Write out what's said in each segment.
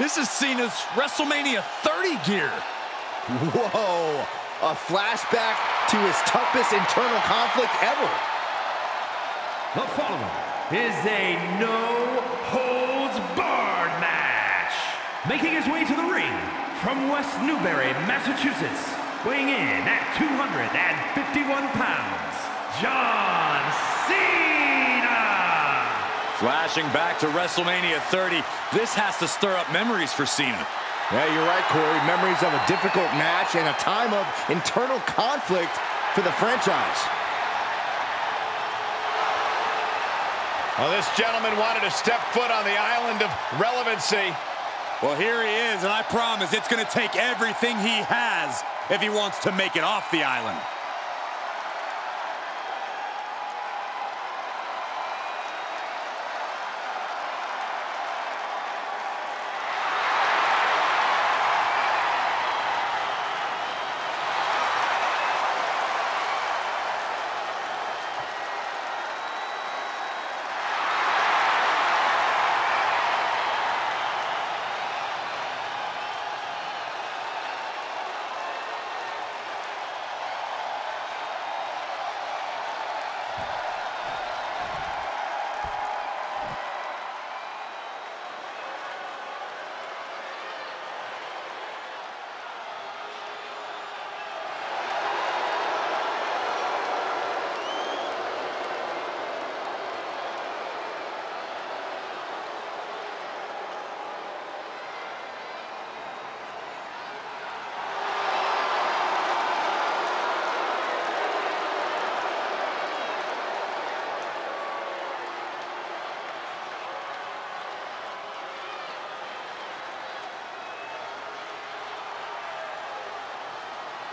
This is Cena's WrestleMania 30 gear. Whoa, a flashback to his toughest internal conflict ever. The following is a no-holds-barred match. Making his way to the ring from West Newbury, Massachusetts, weighing in at 251 pounds, John Cena! Flashing back to WrestleMania 30, this has to stir up memories for Cena. Yeah, you're right, Corey. Memories of a difficult match and a time of internal conflict for the franchise. Well, this gentleman wanted to step foot on the island of relevancy. Well, here he is, and I promise it's going to take everything he has if he wants to make it off the island.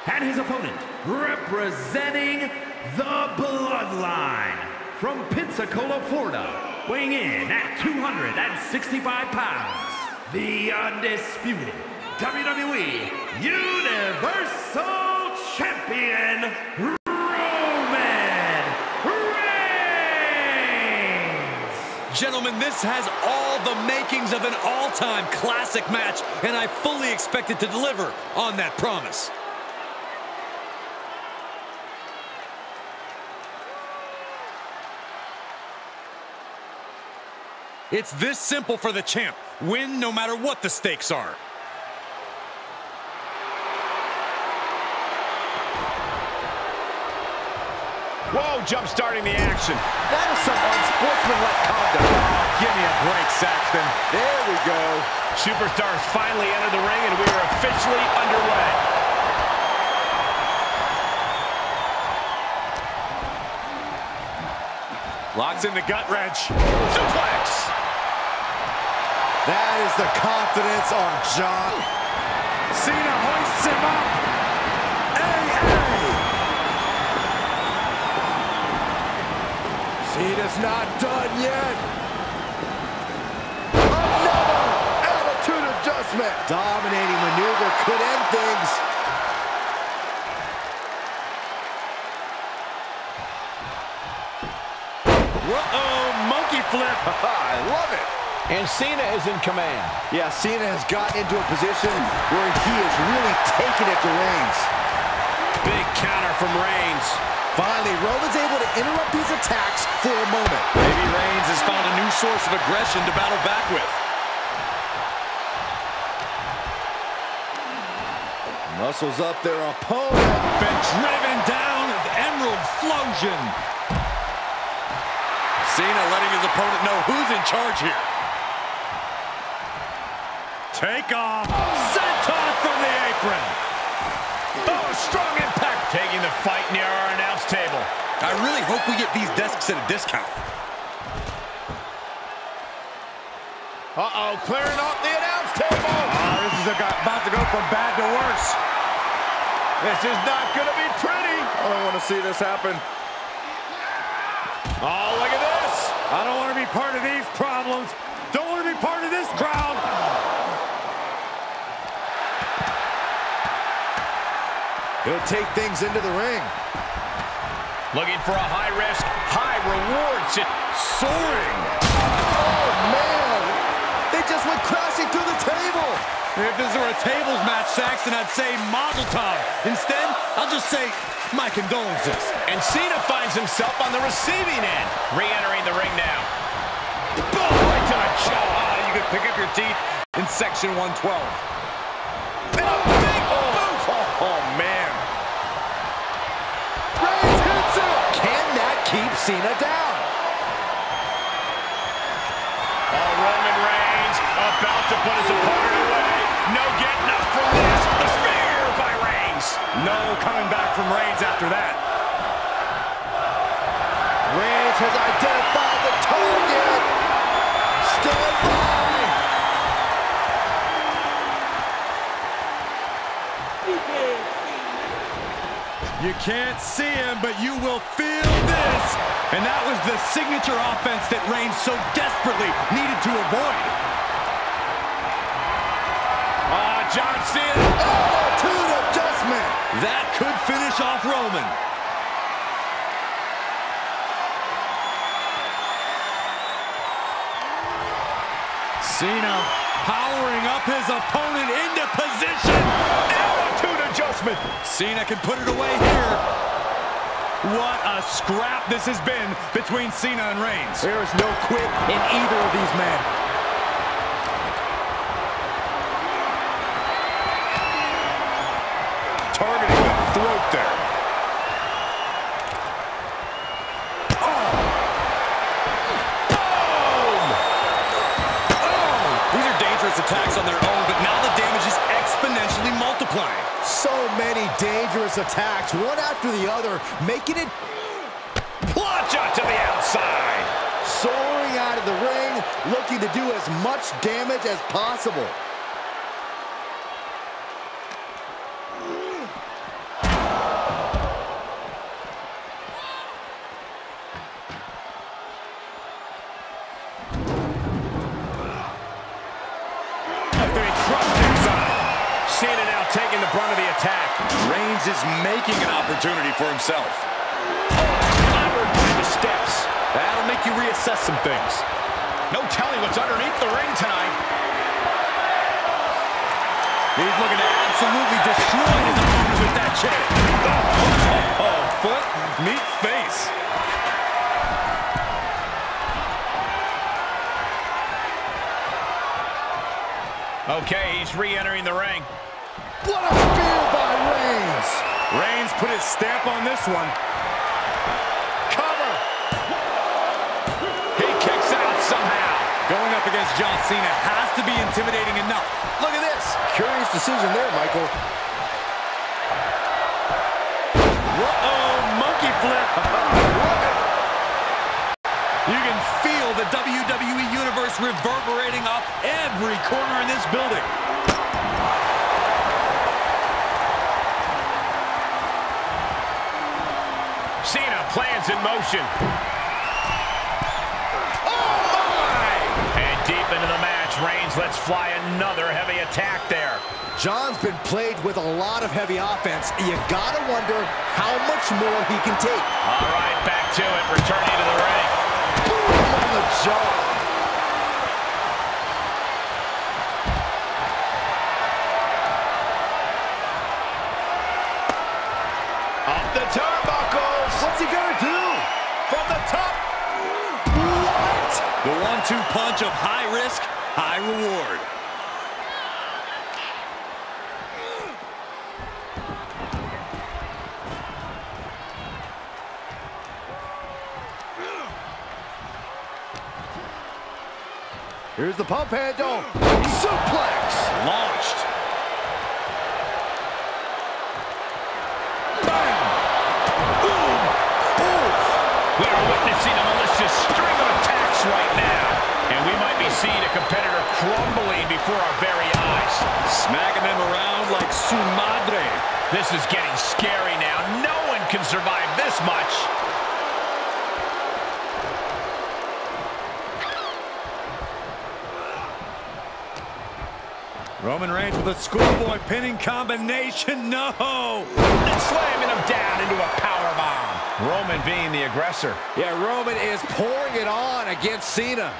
And his opponent, representing the Bloodline from Pensacola, Florida, weighing in at 265 pounds, the undisputed WWE Universal Champion, Roman Reigns! Gentlemen, this has all the makings of an all-time classic match, and I fully expect it to deliver on that promise. It's this simple for the champ. Win no matter what the stakes are. Whoa, jump-starting the action. That is some unsportsmanlike conduct. Give me a break, Saxton. There we go. Superstars finally entered the ring, and we are officially underway. Locks in the gut wrench. Suplex! That is the confidence on John. Cena hoists him up. AA! Cena's not done yet. Another attitude adjustment. Dominating maneuver could end things. Uh-oh, monkey flip. I love it. And Cena is in command. Yeah, Cena has gotten into a position where he is really taking it to Reigns. Big counter from Reigns. Finally, Roman's able to interrupt these attacks for a moment. Maybe Reigns has found a new source of aggression to battle back with. Muscles up their opponent. Been driven down with Emerald Explosion. Cena letting his opponent know who's in charge here. Take off. Senton from the apron. Oh, strong impact. Taking the fight near our announce table. I really hope we get these desks at a discount. Uh-oh, clearing off the announce table. Oh, this is about to go from bad to worse. This is not going to be pretty. I don't want to see this happen. Oh, look at this. I don't want to be part of these problems. Don't want to be part of this crowd. He'll take things into the ring. Looking for a high risk, high reward. Soaring. Oh, man. They just went crashing through the table. If this were a tables match, Saxton, I'd say Mazel Tov. Instead, I'll just say my condolences. And Cena finds himself on the receiving end. Re-entering the ring now. Boom! Right to the jaw. You can pick up your teeth in section 112. And a big boot! Oh, man. Reigns hits it! Can that keep Cena down? Oh, Roman Reigns about to put his opponent away. No getting up from this. A spear by Reigns. No coming back from Reigns after that. Reigns has identified the target. Stand by. You can't see him, but you will feel this. And that was the signature offense that Reigns so desperately needed to avoid. John Cena. Attitude adjustment. That could finish off Roman. Cena powering up his opponent into position. Attitude adjustment. Cena can put it away here. What a scrap this has been between Cena and Reigns. There is no quit in either of these men. Targeting the throat there. Attacks on their own, but now the damage is exponentially multiplying. So many dangerous attacks, one after the other, making it... Plunge out to the outside! Soaring out of the ring, looking to do as much damage as possible. Is making an opportunity for himself. Clobbered by the steps. That'll make you reassess some things. No telling what's underneath the ring tonight. He's looking to absolutely destroy his opponent with that chair. Foot meet face. Okay, he's re-entering the ring. What a spear by Reigns! Reigns put his stamp on this one. Cover! He kicks out somehow. Going up against John Cena has to be intimidating enough. Look at this. Curious decision there, Michael. Uh-oh, monkey flip. You can feel the WWE Universe reverberating off every corner in this building. Cena plans in motion. Oh, my! And deep into the match, Reigns lets fly another heavy attack there. John's been played with a lot of heavy offense. You gotta wonder how much more he can take. All right, back to it. Returning to the ring. Boom on the jaw. Off the turnbuckle. What's he gonna do? From the top. What? The 1-2 punch of high risk, high reward. Here's the pump handle. Suplex. Launched. Witnessing a malicious string of attacks right now. And we might be seeing a competitor crumbling before our very eyes. Smacking them around like su madre. This is getting scary now. No one can survive this much. Roman Reigns with a schoolboy pinning combination. No! And slamming him down into a powerbomb. Roman being the aggressor. Yeah, Roman is pouring it on against Cena.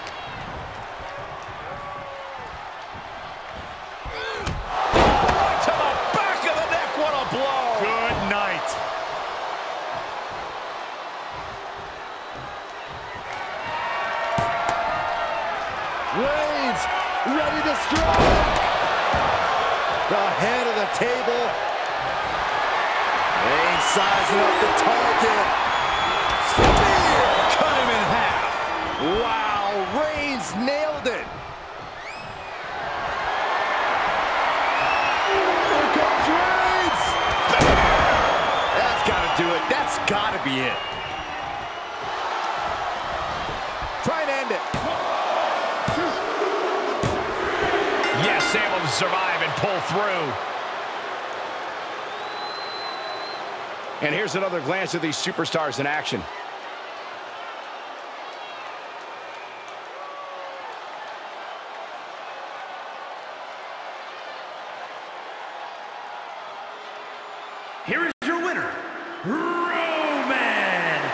table. Reigns sizing up the target. Spear! Cut him in half. Wow, Reigns nailed it. Here comes Reigns. That's got to do it. That's got to be it. Try and end it. Yes, able to survive and pull through. And here's another glance at these superstars in action. Here is your winner, Roman Reigns!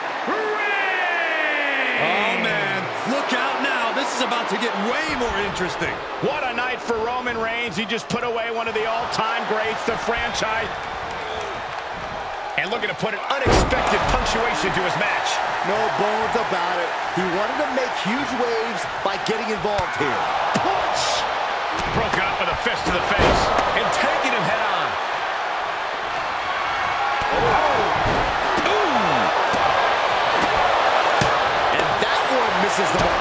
Oh, man, look out now. This is about to get way more interesting. What a night for Roman Reigns. He just put away one of the all-time greats, the franchise. And looking to put an unexpected punctuation to his match. No bones about it. He wanted to make huge waves by getting involved here. Punch! Broke up with a fist to the face and taking him head on. Oh! Boom! And that one misses the mark.